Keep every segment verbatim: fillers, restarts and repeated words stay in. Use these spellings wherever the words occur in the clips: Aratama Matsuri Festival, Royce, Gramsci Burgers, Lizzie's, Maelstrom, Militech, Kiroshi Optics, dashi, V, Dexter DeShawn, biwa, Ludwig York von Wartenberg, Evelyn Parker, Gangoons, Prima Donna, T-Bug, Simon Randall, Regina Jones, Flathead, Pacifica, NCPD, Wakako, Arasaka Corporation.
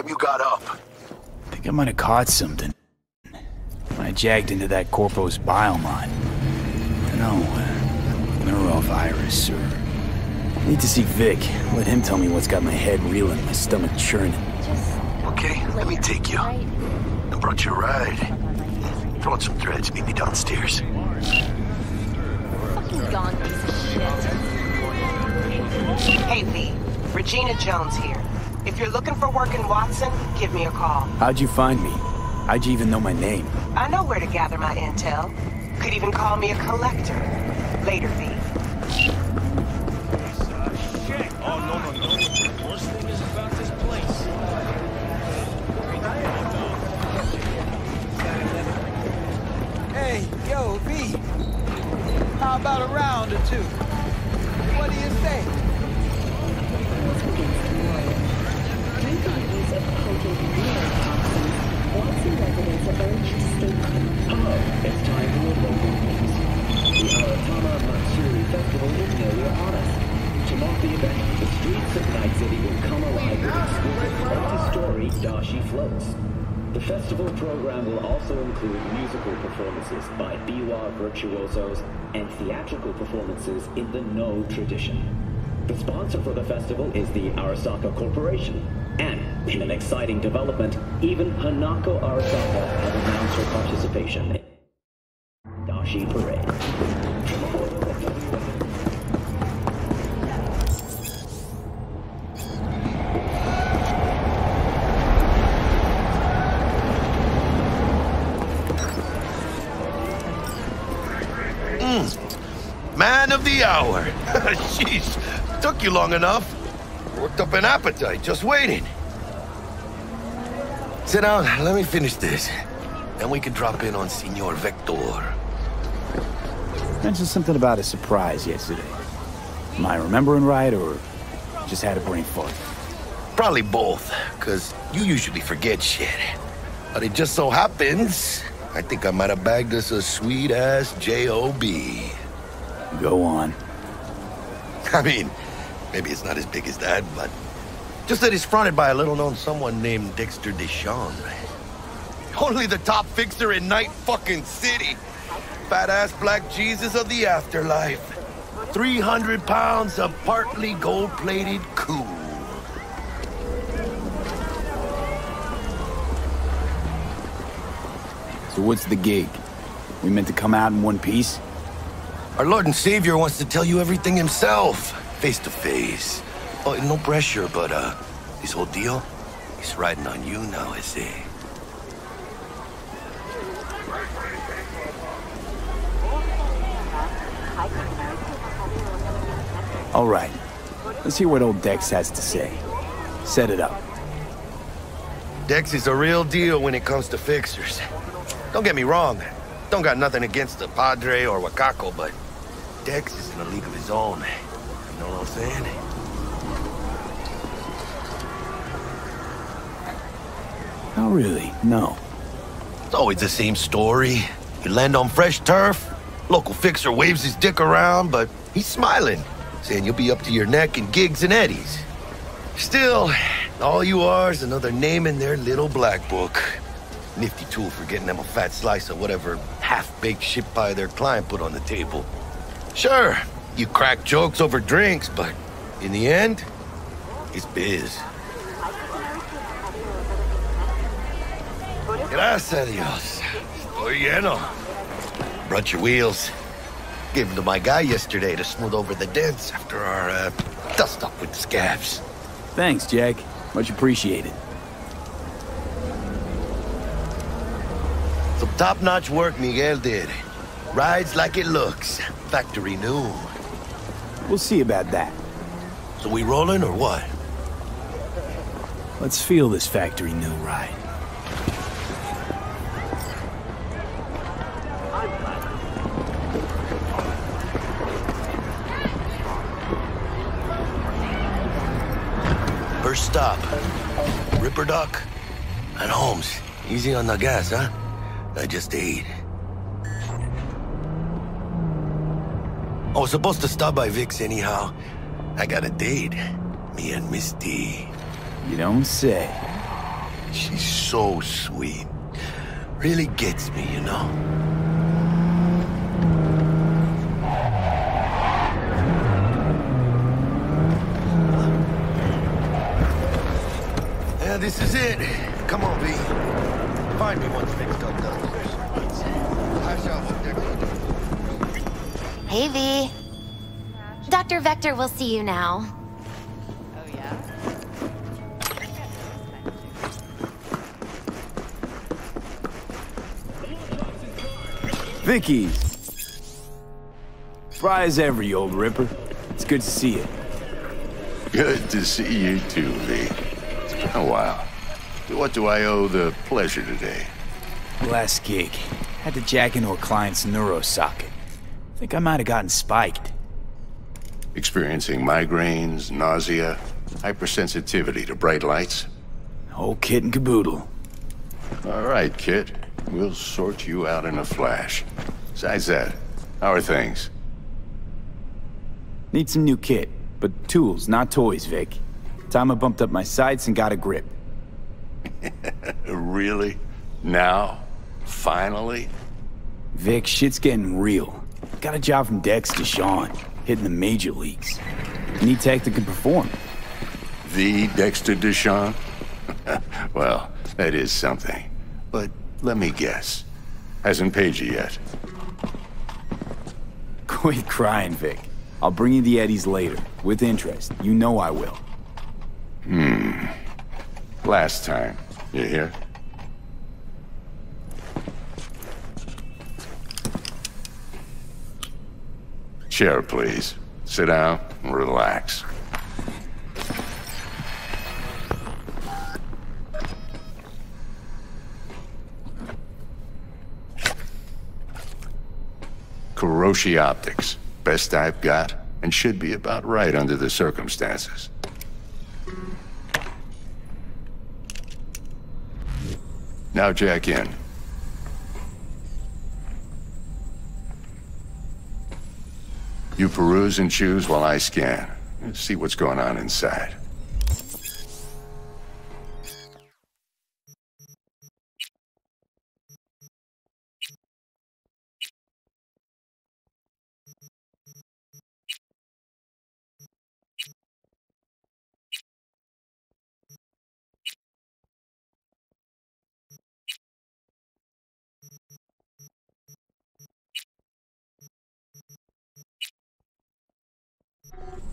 time you got up? I think I might have caught something when I jagged into that Corpo's biomod. I don't know, neuro virus or... I need to see Vic. Let him tell me what's got my head reeling, my stomach churning. Okay, let me take you. I brought you a ride. Throw on some threads, meet me downstairs. Fucking gone piece of shit. Hey, Lee. Regina Jones here. If you're looking for work in Watson, give me a call. How'd you find me? How'd you even know my name? I know where to gather my intel. Could even call me a collector. Later, Lee. Oh, no, no, no. The worst thing is about this place. Hey, yo, V. How about a round or two? What do you say? Hello, it's time for local news. The Aratama Matsuri Festival is nearly on us. To mark the event, the streets of Night City will come alive with exclusive story dashi floats. The festival program will also include musical performances by biwa virtuosos and theatrical performances in the No tradition. The sponsor for the festival is the Arasaka Corporation, and in an exciting development, even Hanako Arasaka has announced her participation in the dashi parade. Man of the hour. Jeez, took you long enough. Worked up an appetite just waiting. Sit down, let me finish this. Then we can drop in on Senor Vector. Mentioned something about a surprise yesterday. Am I remembering right, or just had a brain fart? Probably both, because you usually forget shit. But it just so happens, I think I might have bagged us a sweet-ass J O B Go on. I mean, maybe it's not as big as that, but just that he's fronted by a little-known someone named Dexter DeShawn. Only the top fixer in Night fucking City. Fat-ass black Jesus of the afterlife. three hundred pounds of partly gold-plated cool. So what's the gig? We meant to come out in one piece? Our Lord and Savior wants to tell you everything himself, face to face. Oh, no pressure, but uh, this whole deal, he's riding on you now, I see. All right, let's hear what old Dex has to say. Set it up. Dex is a real deal when it comes to fixers. Don't get me wrong, don't got nothing against the Padre or Wakako, but Dex is in a league of his own. You know what I'm saying? Not really, no. It's always the same story. You land on fresh turf, local fixer waves his dick around, but he's smiling, saying you'll be up to your neck in gigs and eddies. Still, all you are is another name in their little black book. Nifty tool for getting them a fat slice of whatever half-baked shit pie their client put on the table. Sure, you crack jokes over drinks, but in the end, it's biz. Gracias a Dios. Estoy lleno. Brought your wheels. Gave them to my guy yesterday to smooth over the dents after our uh, dust-up with the scabs. Thanks, Jack. Much appreciated. Some top-notch work Miguel did. Rides like it looks. Factory new. We'll see about that. So we rolling or what? Let's feel this factory new ride. First stop. Ripper Duck. And Holmes. Easy on the gas, huh? I just ate. I was supposed to stop by Vic's anyhow. I got a date. Me and Miss D. You don't say. She's so sweet. Really gets me, you know. Yeah, this is it. Come on, V. Find me once next up, Doctor. Hey, V. Doctor Vector will see you now. Vicky! Fry as every, old ripper. It's good to see you. Good to see you too, V. It's been a while. What do I owe the pleasure today? Last gig. Had to jack into a client's neuro socket. Think I might have gotten spiked. Experiencing migraines, nausea, hypersensitivity to bright lights. Whole kit and caboodle. All right, kid. We'll sort you out in a flash. Besides that, how are things? Need some new kit, but tools, not toys, Vic. Tama bumped up my sights and got a grip. Really? Now? Finally? Vic, shit's getting real. Got a job from Dex DeShawn, hitting the major leagues. Need tech that can perform. The Dexter DeShawn? Well, that is something. But... let me guess. Hasn't paid you yet. Quit crying, Vic. I'll bring you the eddies later. With interest. You know I will. Hmm. Last time. You hear? Chair, please. Sit down and relax. Kiroshi Optics. Best I've got, and should be about right under the circumstances. Now jack in. You peruse and choose while I scan. See what's going on inside.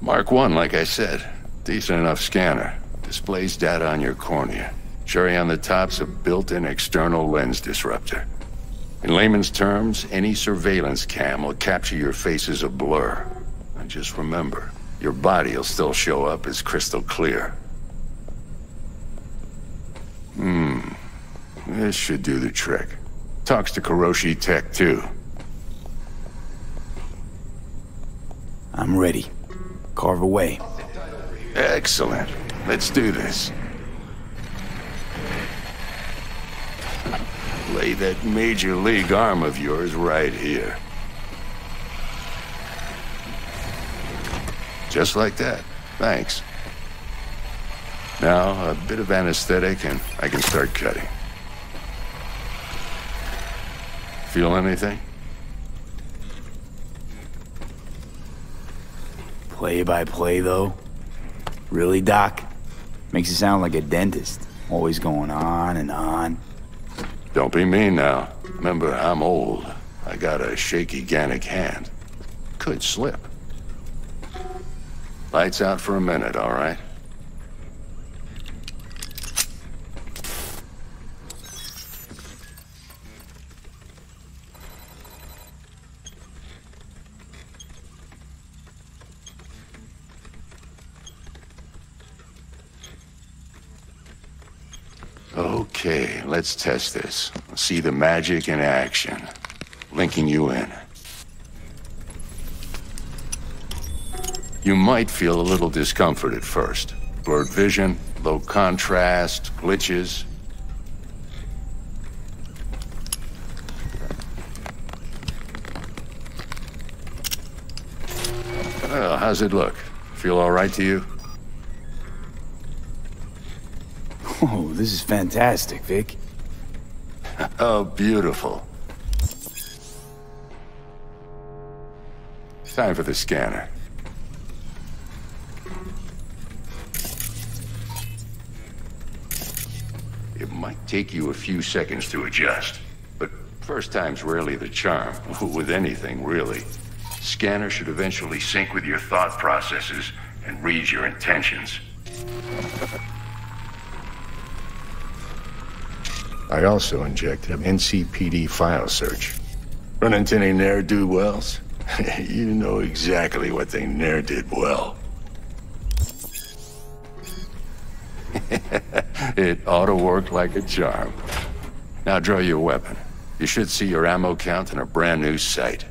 Mark one, like I said. Decent enough scanner. Displays data on your cornea. Cherry on the top's a built-in external lens disruptor. In layman's terms, any surveillance cam will capture your face as a blur. And just remember, your body will still show up as crystal clear. Hmm. This should do the trick. Talks to Kiroshi Tech, too. I'm ready. Carve away. Excellent. Let's do this. Lay that major league arm of yours right here. Just like that. Thanks. Now, a bit of anesthetic and I can start cutting. Feel anything? Play by play, though? Really, Doc? Makes you sound like a dentist. Always going on and on. Don't be mean now. Remember, I'm old. I got a shaky Gannic hand. Could slip. Lights out for a minute, all right? Okay, let's test this. See the magic in action. Linking you in. You might feel a little discomfort at first. Blurred vision, low contrast, glitches. Well, how's it look? Feel all right to you? Oh, this is fantastic, Vic. Oh, beautiful. It's time for the scanner. It might take you a few seconds to adjust, but first time's rarely the charm, with anything, really. Scanner should eventually sync with your thought processes and read your intentions. I also injected an N C P D file search. Run into any ne'er-do-wells? You know exactly what they ne'er did well. It ought to work like a charm. Now draw your weapon. You should see your ammo count in a brand new sight.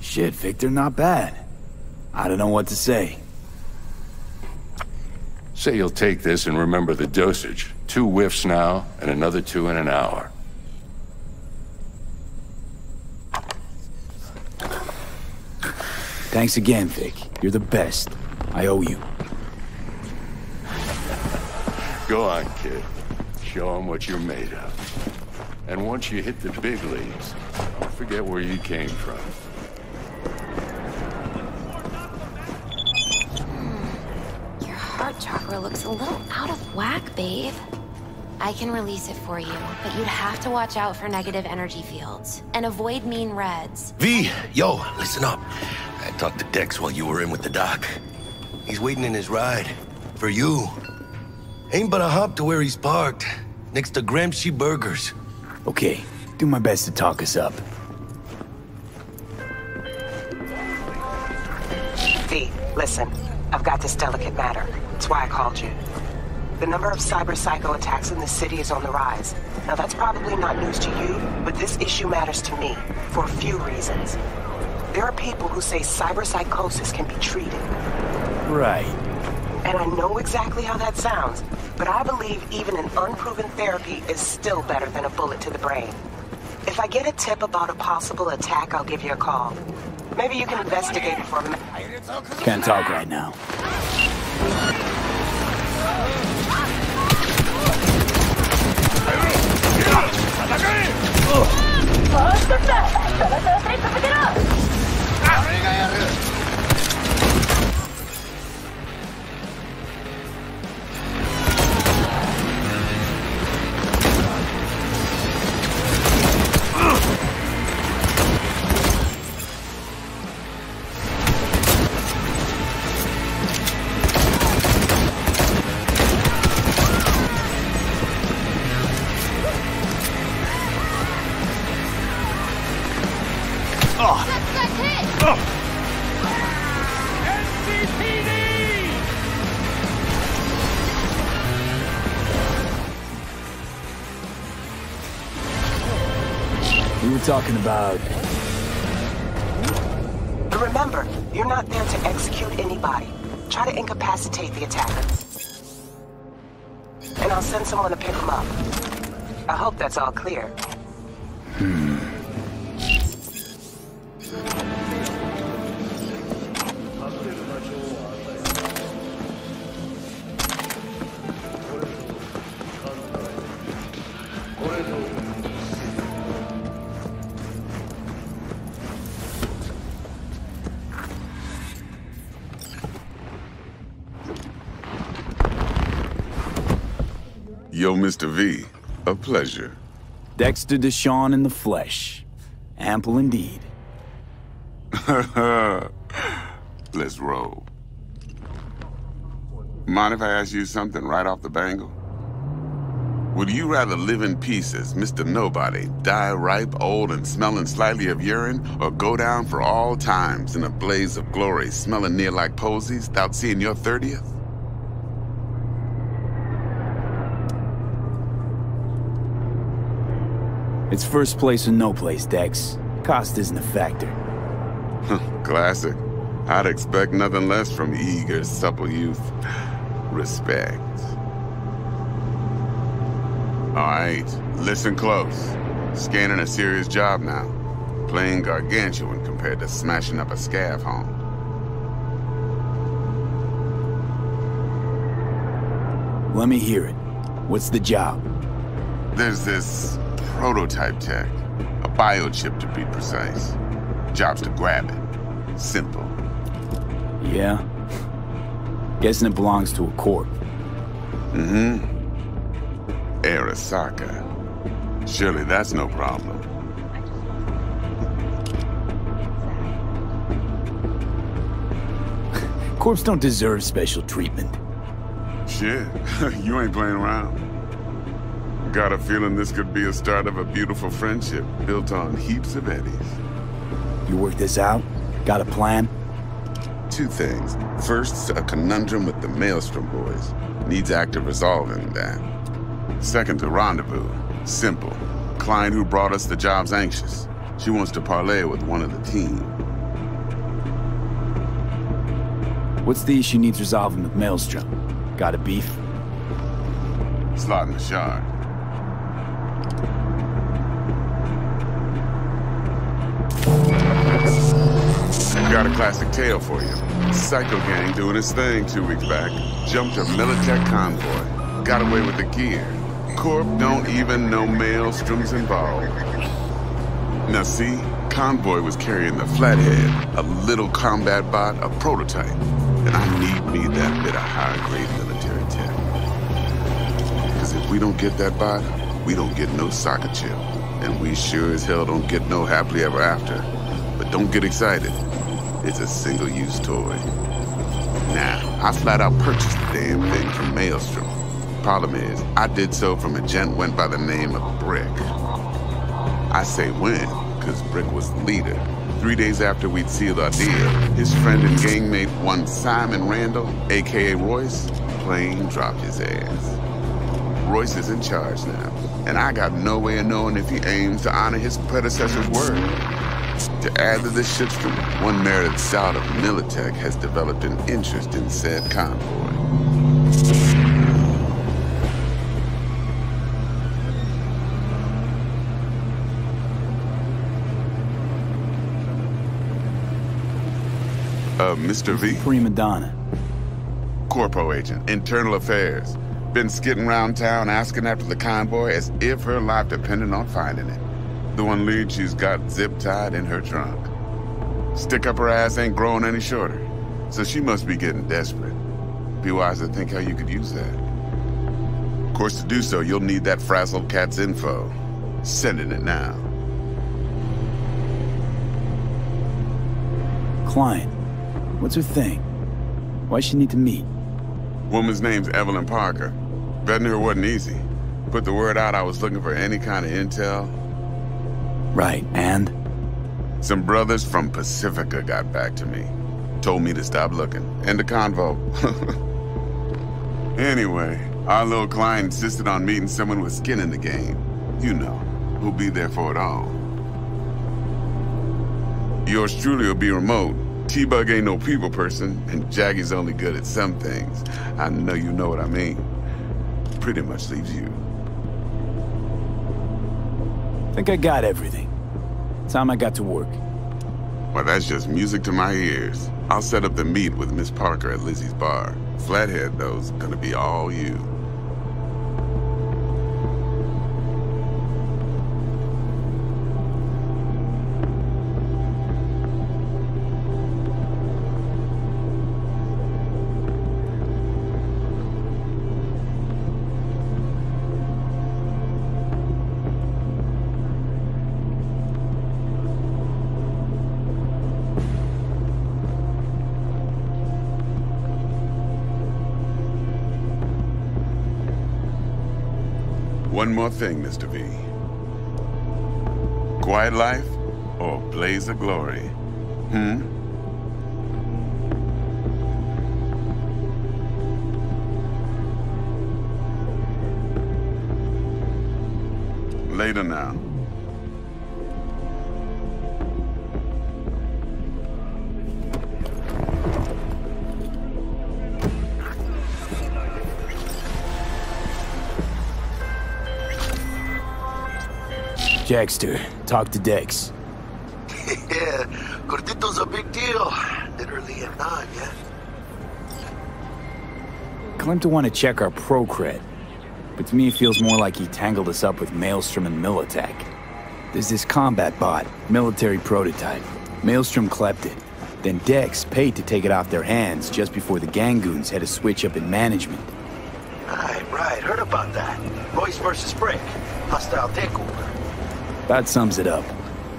Shit, Victor, not bad. I don't know what to say. Say you'll take this and remember the dosage. Two whiffs now, and another two in an hour. Thanks again, Vic. You're the best. I owe you. Go on, kid. Show them what you're made of. And once you hit the big leagues, don't forget where you came from. Your heart chakra looks a little out of whack, babe. I can release it for you, but you'd have to watch out for negative energy fields and avoid mean reds. V, yo, listen up. I talked to Dex while you were in with the doc. He's waiting in his ride. For you. Ain't but a hop to where he's parked. Next to Gramsci Burgers. Okay, do my best to talk us up. V, listen. I've got this delicate matter. That's why I called you. The number of cyber-psycho attacks in the city is on the rise. Now that's probably not news to you, but this issue matters to me, for a few reasons. There are people who say cyberpsychosis can be treated. Right. And I know exactly how that sounds, but I believe even an unproven therapy is still better than a bullet to the brain. If I get a tip about a possible attack, I'll give you a call. Maybe you can investigate it for me. Can't talk right now. Talking about. But remember, you're not there to execute anybody. Try to incapacitate the attacker. And I'll send someone to pick him up. I hope that's all clear. Hmm. Yo, Mister V, a pleasure. Dexter DeShawn in the flesh. Ample indeed. Let's roll. Mind if I ask you something right off the bangle? Would you rather live in pieces, Mister Nobody, die ripe, old, and smelling slightly of urine, or go down for all times in a blaze of glory, smelling near like posies, without seeing your thirtieth? It's first place or no place, Dex. Cost isn't a factor. Classic. I'd expect nothing less from eager, supple youth. Respect. All right, listen close. Scanning a serious job now. plain gargantuan compared to smashing up a scav home. Let me hear it. What's the job? There's this prototype tech, a biochip to be precise. Job's to grab it. Simple. Yeah? Guessing it belongs to a corp. Mm-hmm. Arasaka. Surely that's no problem. Corps don't deserve special treatment. Shit, you ain't playing around. Got a feeling this could be a start of a beautiful friendship built on heaps of eddies. You work this out? Got a plan? Two things. First, a conundrum with the Maelstrom boys. Needs active resolving that. Second, a rendezvous. Simple. Client who brought us the job's anxious. She wants to parlay with one of the team. What's the issue needs resolving with Maelstrom? Got a beef? Slot in the shard. Got a classic tale for you. Psycho gang doing his thing two weeks back. Jumped a Militech convoy. Got away with the gear. Corp don't even know Maelstrom's involved. Now see, convoy was carrying the Flathead, a little combat bot, a prototype. And I need me that bit of high-grade military tech. Because if we don't get that bot, we don't get no Saka chill. And we sure as hell don't get no happily ever after. But don't get excited. It's a single-use toy. Now, I flat-out purchased the damn thing from Maelstrom. Problem is, I did so from a gent went by the name of Brick. I say when, because Brick was the leader. Three days after we'd sealed our deal, his friend and gangmate, one Simon Randall, a k a. Royce, plain dropped his ass. Royce is in charge now, and I got no way of knowing if he aims to honor his predecessor's word. To add to this shitstorm, one merited scout of Militech has developed an interest in said convoy. Uh, Mister V? Prima Donna. Corpo agent, internal affairs. Been skidding around town asking after the convoy as if her life depended on finding it. The one lead she's got zip-tied in her trunk. Stick up her ass ain't growing any shorter, so she must be getting desperate. Be wise to think how you could use that. Of course, to do so, you'll need that frazzled cat's info. Sending it now. Client, what's her thing? Why'd she need to meet? Woman's name's Evelyn Parker. Vetting her wasn't easy. Put the word out I was looking for any kind of intel. Right, and? Some brothers from Pacifica got back to me. Told me to stop looking. End the convo. Anyway, our little client insisted on meeting someone with skin in the game. You know, who'll be there for it all. Yours truly will be remote. T-Bug ain't no people person, and Jaggy's only good at some things. I know you know what I mean. Pretty much leaves you. I think I got everything. Time I got to work. Well, that's just music to my ears. I'll set up the meet with Miss Parker at Lizzie's bar. Flathead, though's gonna be all you. One more thing, Mister V. Quiet life or blaze of glory? Hmm? Later now. Dexter, talk to Dex. Yeah, Cortito's a big deal. Literally a nod, yeah? Claimed to want to check our procred, but to me it feels more like he tangled us up with Maelstrom and Militech. There's this combat bot, military prototype. Maelstrom clept it. Then Dex paid to take it off their hands just before the Gangoons had a switch up in management. Right, right. Heard about that. Royce versus Brick. Hostile takeover. That sums it up.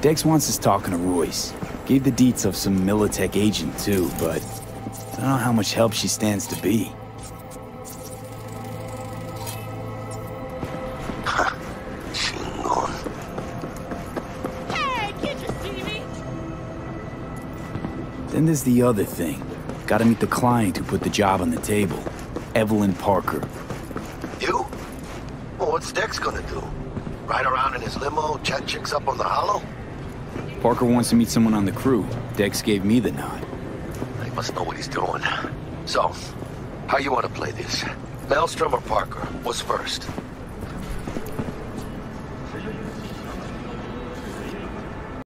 Dex wants us talking to Royce. Gave the deets of some Militech agent too, but I don't know how much help she stands to be. Then there's the other thing. Gotta meet the client who put the job on the table. Evelyn Parker. You? Well, what's Dex gonna do? Ride around in his limo, chat chicks up on the hollow? Parker wants to meet someone on the crew. Dex gave me the nod. He must know what he's doing. So, how you wanna play this? Maelstrom or Parker? What's first?